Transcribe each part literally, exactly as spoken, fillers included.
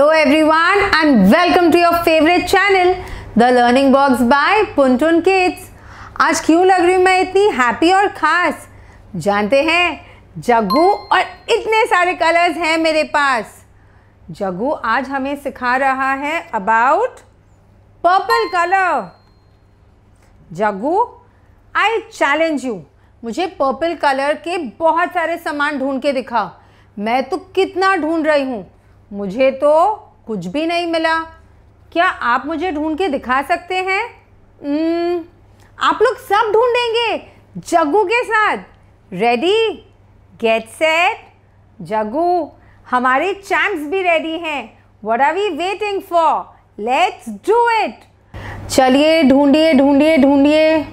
Hello everyone and welcome to your favorite channel The Learning Box by Puntoon Kids। आज क्यों लग रही हूँ मैं इतनी हैप्पी और ख़ास, जानते हैं? जग्गू और इतने सारे कलर्स हैं मेरे पास। जग्गू आज हमें सिखा रहा है about purple colour. Jaggu I challenge you, मुझे पर्पल कलर के बहुत सारे सामान ढूंढ के दिखाओ। मैं तो कितना ढूंढ रही हूँ, मुझे तो कुछ भी नहीं मिला। क्या आप मुझे ढूंढ के दिखा सकते हैं? hmm, आप लोग सब ढूंढेंगे जग्गू के साथ। Ready, get set, Jaggu. हमारे चैम्प्स भी रेडी हैं। What are we waiting for? Let's do it. चलिए ढूंढिए ढूंढिए ढूंढिए।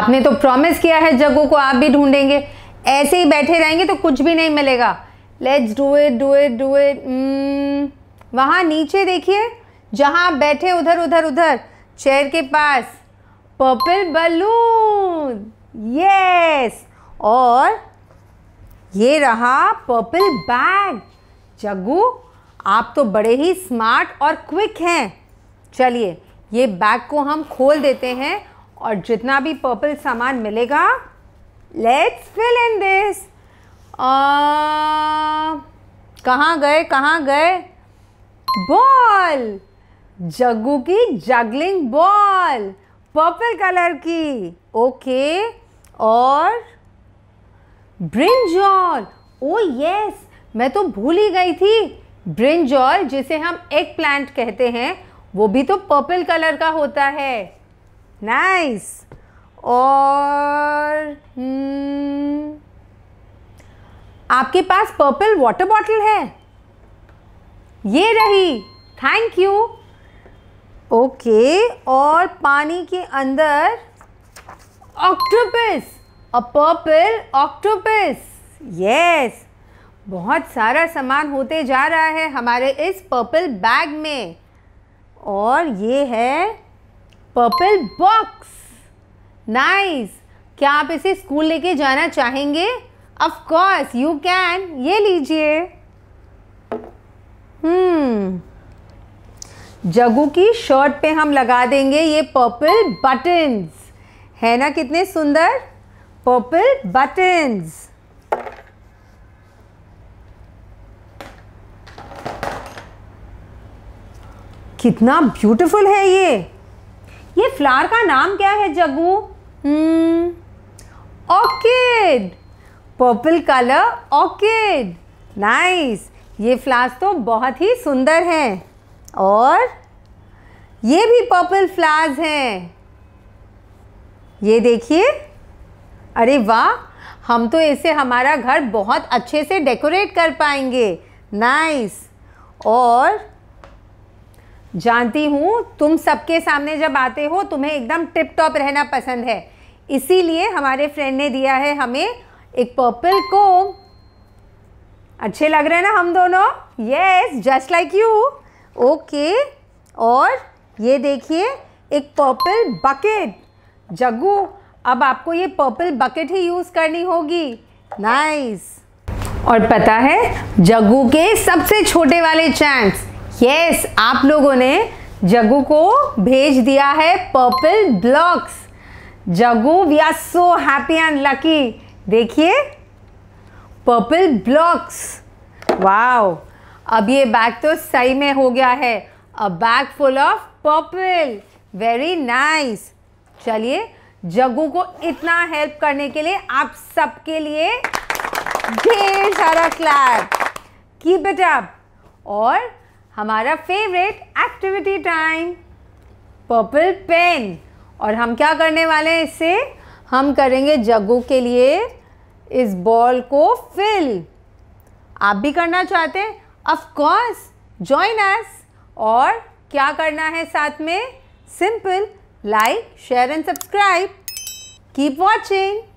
आपने तो प्रॉमिस किया है जग्गू को आप भी ढूंढेंगे, ऐसे ही बैठे रहेंगे तो कुछ भी नहीं मिलेगा। Let's do it do it do it. वहाँ नीचे देखिए, जहाँ बैठे उधर उधर उधर चेयर के पास पर्पल बलून। यस, और ये रहा पर्पल बैग। जग्गू आप तो बड़े ही स्मार्ट और क्विक हैं। चलिए ये बैग को हम खोल देते हैं और जितना भी पर्पल सामान मिलेगा लेट्स फिल इन दिस। कहाँ गए कहाँ गए? बॉल, जग्गू की जगलिंग बॉल, पर्पल कलर की। ओके, और ब्रिंजॉल। ओ यस, मैं तो भूल ही गई थी। ब्रिंजॉल जिसे हम एग प्लांट कहते हैं वो भी तो पर्पल कलर का होता है। नाइस। और hmm, आपके पास पर्पल वाटर बॉटल है? ये रही, थैंक यू। ओके, और पानी के अंदर octopus, a purple octopus. Yes, बहुत सारा सामान होते जा रहा है हमारे इस पर्पल बैग में। और ये है पर्पल बॉक्स। नाइस, क्या आप इसे स्कूल लेके जाना चाहेंगे? Of course you can। ये लीजिए। हम्म जग्गू की शर्ट पे हम लगा देंगे ये पर्पल बटन्स, है ना? कितने सुंदर पर्पल बटन्स। कितना ब्यूटीफुल है ये। ये फ्लावर का नाम क्या है Jaggu? Hmm orchid, purple colour orchid. Nice, ये फ्लावर्स तो बहुत ही सुंदर हैं। और ये भी पर्पल फ्लावर्स हैं, ये देखिए। अरे वाह, हम तो इसे हमारा घर बहुत अच्छे से डेकोरेट कर पाएंगे। नाइस। और जानती हूँ तुम सबके सामने जब आते हो तुम्हें एकदम टिप टॉप रहना पसंद है, इसीलिए हमारे फ्रेंड ने दिया है हमें एक पर्पल को। अच्छे लग रहे हैं ना हम दोनों? Yes, just like you. Okay, और ये देखिए एक पर्पल बकेट। जग्गू अब आपको ये पर्पल बकेट ही यूज़ करनी होगी। नाइस। और पता है जग्गू के सबसे छोटे वाले चैम्प्स, यस, आप लोगों ने जग्गू को भेज दिया है purple blocks. Jaggu, we are so happy and lucky. देखिए पर्पल ब्लॉक्स। वाओ, अब ये बैग तो सही में हो गया है, a bag full of purple. Very nice. चलिए जग्गू को इतना हेल्प करने के लिए आप सबके लिए ढेर सारा क्लैप। Keep it up. और हमारा favourite activity time, purple pen. और हम क्या करने वाले हैं इससे? हम करेंगे जग्गू के लिए इस बॉल को फिल। आप भी करना चाहते हैं? Of course, join us. और क्या करना है साथ में? Simple, like share and subscribe. Keep watching.